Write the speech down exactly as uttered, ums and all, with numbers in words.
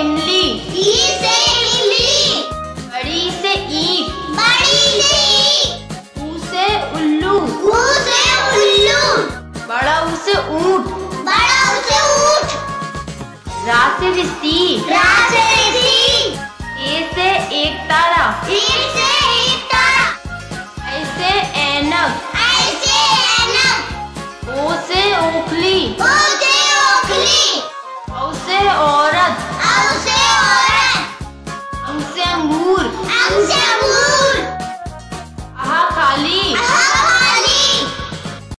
इमली, ई से इमली, बड़ी से ईंट, बड़ी से ईंट, ऊ से उल्लू, ऊ से उल्लू, बड़ा ऊ से ऊंट, बड़ा ऊ से ऊंट, रा से रस्सी, रा से रस्सी, ए से एक तारा, ए से एक तारा, ऐ से ऐनक, ऐ से ऐनक, ओ से ओखली।